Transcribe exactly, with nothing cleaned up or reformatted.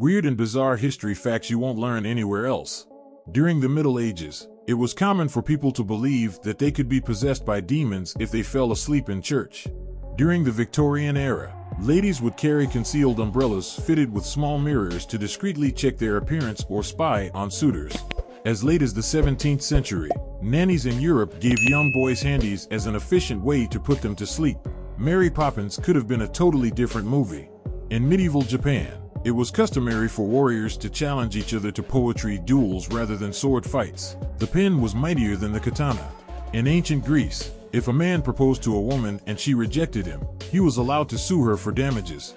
Weird and bizarre history facts you won't learn anywhere else. During the Middle Ages, it was common for people to believe that they could be possessed by demons if they fell asleep in church. During the Victorian era, ladies would carry concealed umbrellas fitted with small mirrors to discreetly check their appearance or spy on suitors. As late as the seventeenth century, nannies in Europe gave young boys handies as an efficient way to put them to sleep. Mary Poppins could have been a totally different movie. In medieval Japan, it was customary for warriors to challenge each other to poetry duels rather than sword fights. The pen was mightier than the katana. In ancient Greece, if a man proposed to a woman and she rejected him, he was allowed to sue her for damages.